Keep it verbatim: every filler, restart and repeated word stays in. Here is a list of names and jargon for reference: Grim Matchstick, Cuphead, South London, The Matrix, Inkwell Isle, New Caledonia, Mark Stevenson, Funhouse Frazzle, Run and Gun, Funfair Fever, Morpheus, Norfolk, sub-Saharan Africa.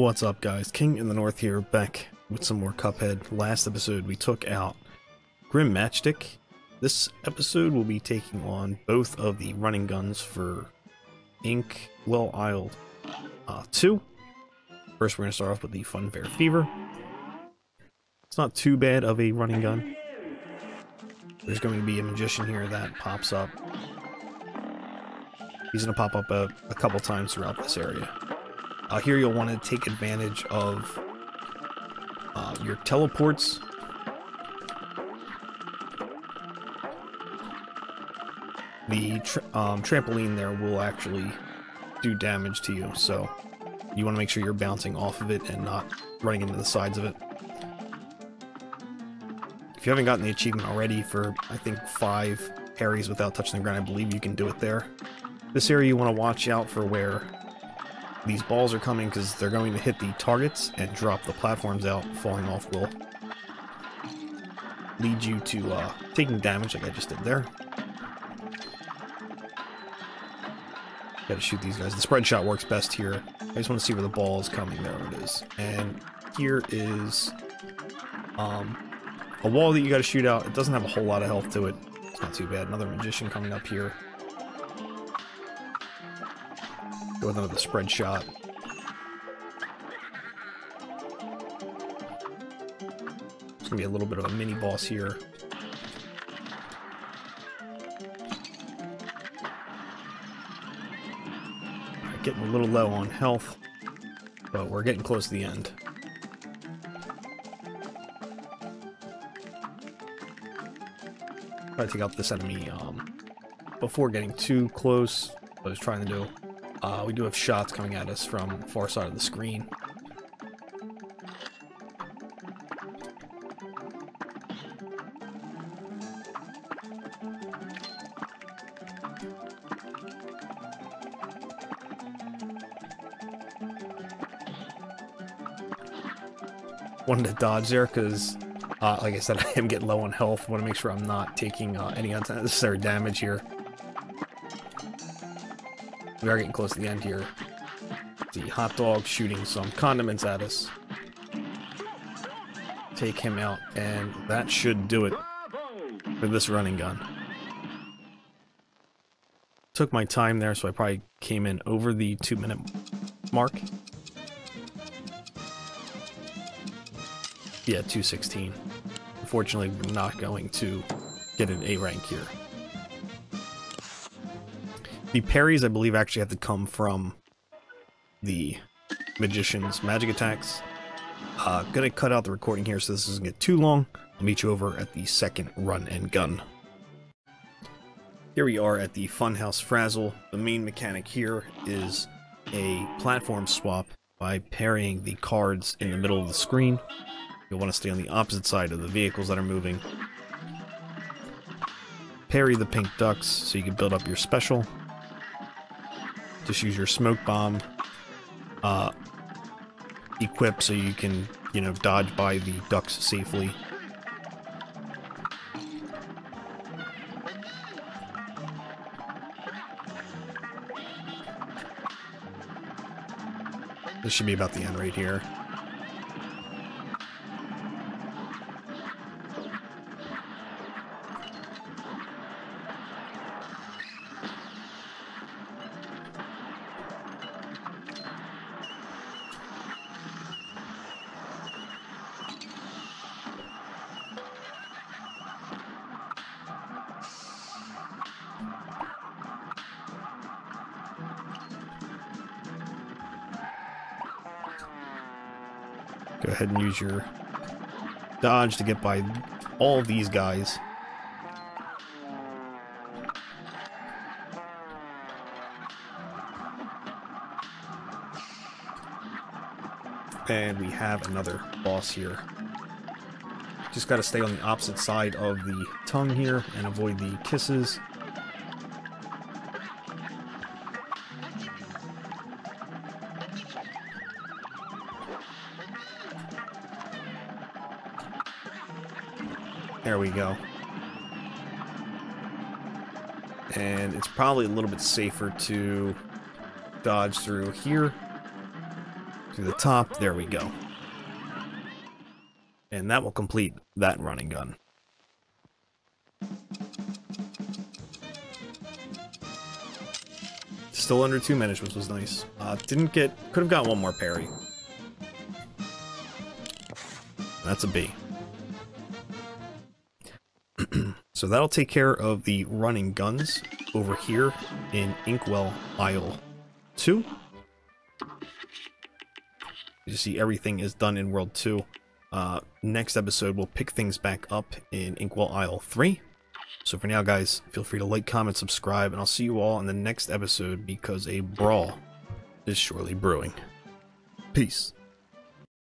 What's up, guys? King in the North here, back with some more Cuphead. Last episode we took out Grim Matchstick. This episode we'll be taking on both of the running guns for Inkwell Isle uh, two. First we're going to start off with the Funfair Fever. It's not too bad of a running gun. There's going to be a magician here that pops up. He's going to pop up a, a couple times throughout this area. Uh, here you'll want to take advantage of uh, your teleports. The tra um, trampoline there will actually do damage to you, so you want to make sure you're bouncing off of it and not running into the sides of it. If you haven't gotten the achievement already for, I think, five parries without touching the ground, I believe you can do it there. This area you want to watch out for where these balls are coming, because they're going to hit the targets and drop the platforms out. Falling off will lead you to uh, taking damage like I just did there. Gotta shoot these guys. The spread shot works best here. I just want to see where the ball is coming. There it is. And here is um, a wall that you gotta shoot out. It doesn't have a whole lot of health to it. It's not too bad. Another magician coming up here. Go with another spread shot. It's gonna be a little bit of a mini boss here. Right, getting a little low on health, but we're getting close to the end. Try to take out this enemy um, before getting too close. What I was trying to do. Uh, we do have shots coming at us from the far side of the screen. Wanted to dodge there because, uh, like I said, I am getting low on health. Want to make sure I'm not taking uh, any unnecessary damage here. We are getting close to the end here. The hot dog shooting some condiments at us. Take him out, and that should do it for this running gun. Took my time there, so I probably came in over the two minute mark. Yeah, two sixteen. Unfortunately, we're not going to get an A rank here. The parries, I believe, actually have to come from the magician's magic attacks. Uh, gonna cut out the recording here so this doesn't get too long. I'll meet you over at the second run and gun. Here we are at the Funhouse Frazzle. The main mechanic here is a platform swap by parrying the cards in the middle of the screen. You'll want to stay on the opposite side of the vehicles that are moving. Parry the pink ducks so you can build up your special. Just use your smoke bomb, uh, equip so you can, you know, dodge by the ducks safely. This should be about the end right here. Go ahead and use your dodge to get by all these guys. And we have another boss here. Just gotta stay on the opposite side of the tongue here and avoid the kisses. There we go. And it's probably a little bit safer to dodge through here. to the top. There we go. And that will complete that running gun. Still under two minutes, which was nice. Uh, didn't get... Could have got one more parry. That's a B. So that'll take care of the running guns over here in Inkwell Isle two. You see everything is done in World two. Uh, next episode, we'll pick things back up in Inkwell Isle three. So for now, guys, feel free to like, comment, subscribe, and I'll see you all in the next episode because a brawl is surely brewing. Peace.